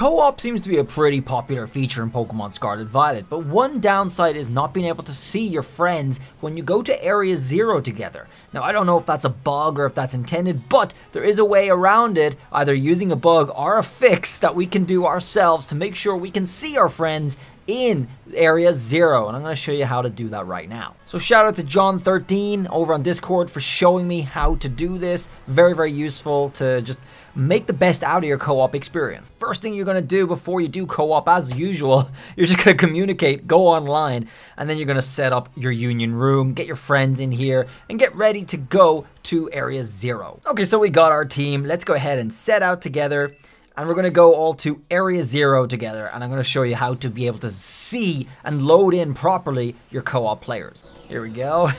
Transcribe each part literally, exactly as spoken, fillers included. co-op seems to be a pretty popular feature in Pokemon Scarlet Violet, but one downside is not being able to see your friends when you go to Area Zero together. Now, I don't know if that's a bug or if that's intended, but there is a way around it, either using a bug or a fix that we can do ourselves to make sure we can see our friends in Area Zero, and I'm going to show you how to do that right now. So shout out to john thirteen over on Discord for showing me how to do this. Very, very useful to just make the best out of your co-op experience. First thing you're going to do before you do co-op, as usual, you're just going to communicate, go online, and then you're going to set up your union room, get your friends in here, and get ready to go to Area Zero. Okay, so we got our team. Let's go ahead and set out together. And we're going to go all to Area Zero together, and I'm going to show you how to be able to see and load in properly your co-op players. Here we go.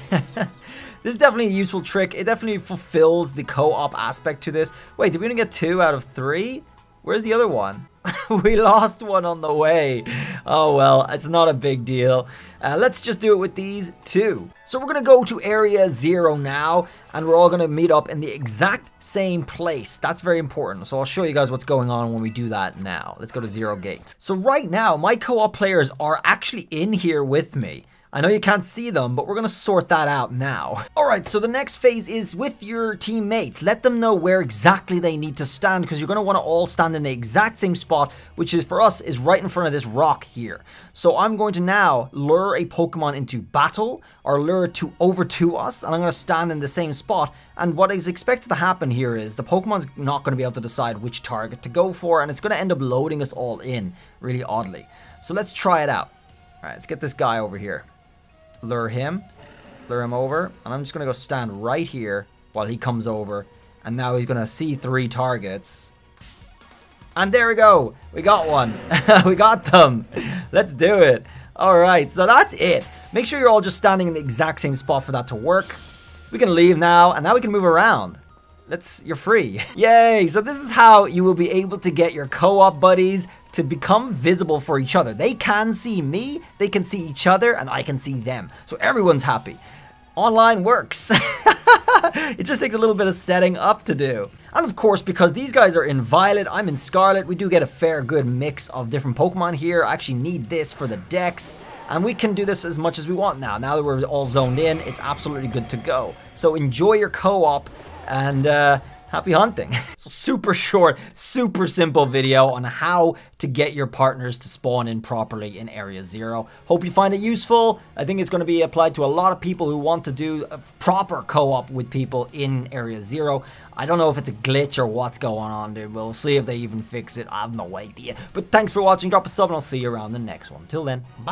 This is definitely a useful trick. It definitely fulfills the co-op aspect to this. Wait, did we only get two out of three? Where's the other one? We lost one on the way. Oh well, it's not a big deal. Uh, let's just do it with these two. So we're gonna go to Area Zero now, and we're all gonna meet up in the exact same place. That's very important. So I'll show you guys what's going on when we do that now. Let's go to Zero Gate. So right now, my co-op players are actually in here with me. I know you can't see them, but we're going to sort that out now. Alright, so the next phase is with your teammates. Let them know where exactly they need to stand, because you're going to want to all stand in the exact same spot, which is for us is right in front of this rock here. So I'm going to now lure a Pokemon into battle, or lure it to over to us, and I'm going to stand in the same spot. And what is expected to happen here is the Pokemon's not going to be able to decide which target to go for, and it's going to end up loading us all in, really oddly. So let's try it out. Alright, let's get this guy over here. Lure him, lure him over, and I'm just going to go stand right here while he comes over, and now he's going to see three targets, and there we go, we got one. We got them. Let's do it. Alright, so that's it. Make sure you're all just standing in the exact same spot for that to work. We can leave now, and now we can move around. Let's, you're free. Yay, so this is how you will be able to get your co-op buddies to become visible for each other. They can see me, they can see each other, and I can see them. So everyone's happy. Online works. It just takes a little bit of setting up to do. And of course, because these guys are in Violet, I'm in Scarlet, we do get a fair good mix of different Pokemon here. I actually need this for the decks. And we can do this as much as we want now. Now that we're all zoned in, it's absolutely good to go. So enjoy your co-op. And uh, happy hunting. So super short, super simple video on how to get your partners to spawn in properly in Area Zero. Hope you find it useful. I think it's going to be applied to a lot of people who want to do a proper co-op with people in Area Zero. I don't know if it's a glitch or what's going on, dude. We'll see if they even fix it. I have no idea. But thanks for watching. Drop a sub and I'll see you around the next one. Till then, bye.